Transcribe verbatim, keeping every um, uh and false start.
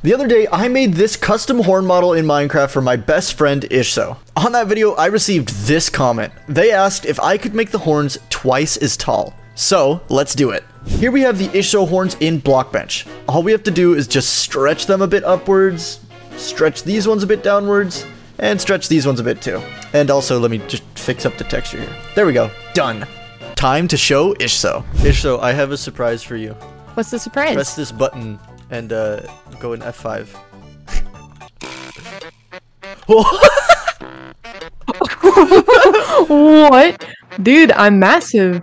The other day, I made this custom horn model in Minecraft for my best friend, Ishso. On that video, I received this comment. They asked if I could make the horns twice as tall. So, let's do it. Here we have the Ishso horns in Blockbench. All we have to do is just stretch them a bit upwards, stretch these ones a bit downwards, and stretch these ones a bit too. And also, let me just fix up the texture here. There we go. Done. Time to show Ishso. Ishso, I have a surprise for you. What's the surprise? Press this button. And uh, go in F five. What? Dude, I'm massive.